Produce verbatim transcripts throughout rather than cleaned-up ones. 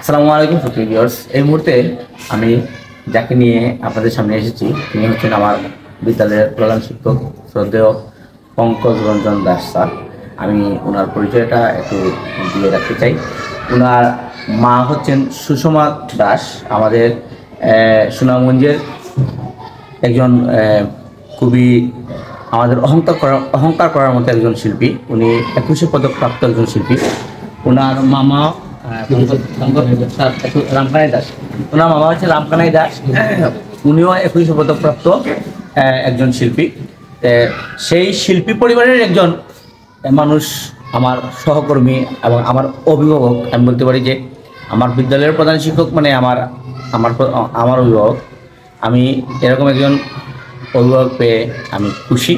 আসসালামু আলাইকুম সুপ্রিয় ভিউয়ার্স। এই মুহূর্তে আমি যাকে নিয়ে আপনাদের সামনে এসেছি তিনি হচ্ছেন আমার বিদ্যালয়ের প্রধান শিক্ষক শ্রদ্ধেয় পঙ্কজ রঞ্জন দাস স্যার। আমি ওনার পরিচয়টা একটু দিয়ে রাখতে চাই। ওনার মা হচ্ছেন সুষমা দাস, আমাদের সুনামগঞ্জের একজন খুবই আমাদের অহংকার করা অহংকার করার মতো একজন শিল্পী। উনি একুশে পদক প্রাপ্ত একজন শিল্পী। ওনার মামা রামকানাই দাস, ওনার মামা হচ্ছে রামকানাই দাস, উনিও একুশে পদক প্রাপ্ত একজন শিল্পী। সেই শিল্পী পরিবারের একজন মানুষ, আমার সহকর্মী এবং আমার অভিভাবক। আমি বলতে পারি যে আমার বিদ্যালয়ের প্রধান শিক্ষক মানে আমার আমার আমার অভিভাবক। আমি এরকম একজন অভিভাবক পেয়ে আমি খুশি।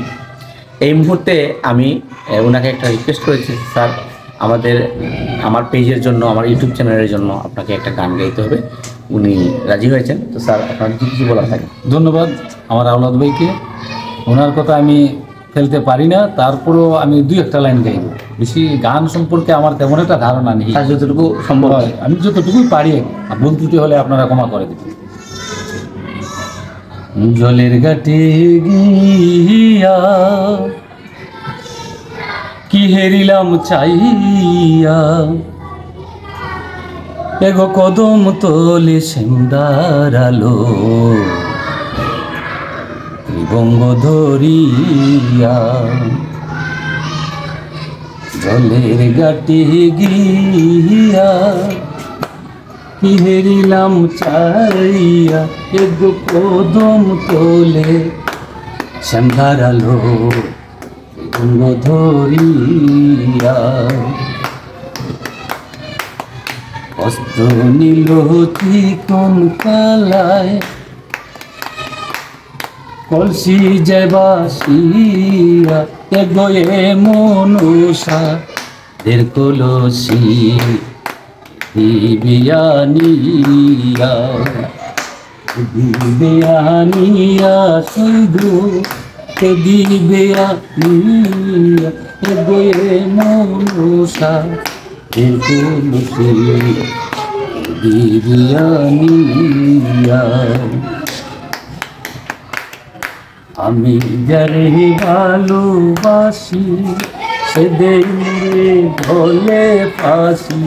এই মুহূর্তে আমি ওনাকে একটা রিকোয়েস্ট করেছি, স্যার আমাদের আমার পেজের জন্য, আমার ইউটিউব চ্যানেলের জন্য আপনাকে একটা গান গাইতে হবে। উনি রাজি হয়েছেন। তো স্যার আপনার কি কী বলা থাকে? ধন্যবাদ আমার আওলাদ ভাইকে। ওনার কথা আমি ফেলতে পারি না, তারপরেও আমি দুই একটা লাইন গাইব। বেশি গান সম্পর্কে আমার তেমন একটা ধারণা নেই, যতটুকু সম্ভব হয় আমি যতটুকুই পারি। ভুল ত্রুটি হলে আপনারা ক্ষমা করে দেবেন। জলের ঘাটে গিয়া কি হেরিলাম চাইয়া, এগো কদম তোলে শ্যামদার আলো ত্রিভঙ্গ ধরিয়া। জলের ঘাটে গিয়া কি হেরিলাম চাইয়া, এগো কদম তোলে শ্যামদার আলো ধরিয়া। অস্ত্র নিল কোন কালায় কলসি যে বাসিয়া, এগো এ মনুষা দের কলসি দিবিয়ানিয়া। দিবিয়ানিয়া শুধু দিবেয়া নিয়া, এগো এ মনুষা দের কলসি দিবিয়ানিয়া। আমি যারে ভালোবাসি সে দেইরে ভোলে ফাঁসি,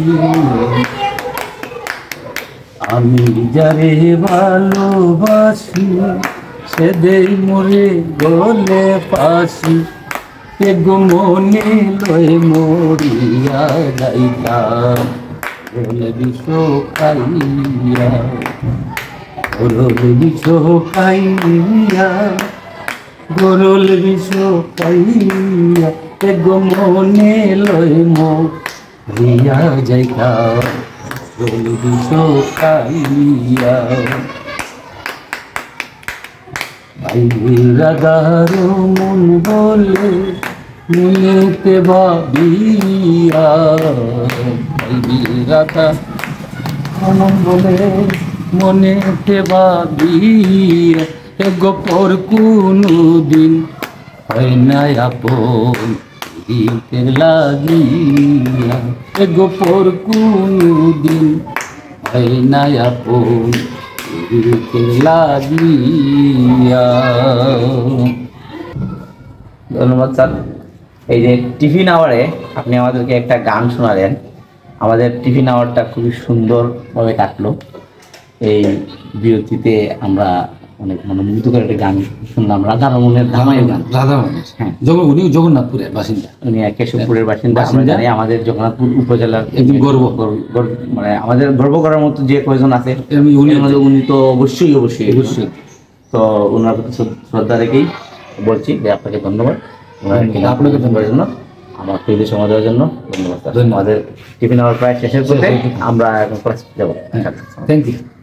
আমি যারে ভালোবাসি সে দেই মোরে ভোলে ফাঁসি। এগো মনে লয়ে মরিয়া যাইতাম ভোলে বিষ খাইয়া, ভোলে বিষ খাইয়া গরল বিষ পাইয়া। এগো মনে লয় মরিয়া যাইতাম গরল বিষ খাইয়া। বাইরা গারো মন বলে মনেতে ভাবিয়া, বাইরা গারো মন বলে মনেতে ভাবিয়া। এগো পর কোনো দিন হয় না আপন দিতে লাগিয়া, এগো পর কোনো দিন হয় না আপন দিতে লাগিয়া। ধন্যবাদ স্যার। এই যে টিফিন আওয়ারে আপনি আমাদেরকে একটা গান শোনালেন, আমাদের টিফিন আওয়ারটা খুবই সুন্দরভাবে কাটলো। এই বিরতিতে আমরা অনেক মনোমুগ্ধকর একটা গান শুনলাম, রাধারমণের ধামাইয়ের গান। রাধারমণ, হ্যাঁ, উনি জগন্নাথপুরের বাসিন্দা, উনি কেশবপুরের বাসিন্দা। আমরা জানি আমাদের জগন্নাথপুর উপজেলার একজন গর্ব, মানে আমাদের গর্ব করার মতো যে কয়জন আছে উনি তো অবশ্যই অবশ্যই অবশ্যই। তো ওনার শ্রদ্ধা রেখেই বলছি যে আপনাকে ধন্যবাদ, আপনাকে ধন্যবাদ জন্য আমার পেজে সময় দেওয়ার জন্য ধন্যবাদ। আমাদের টিফিন আওয়ার প্রায় শেষের পথে, আমরা এখন ক্লাস যাবো। Thank you.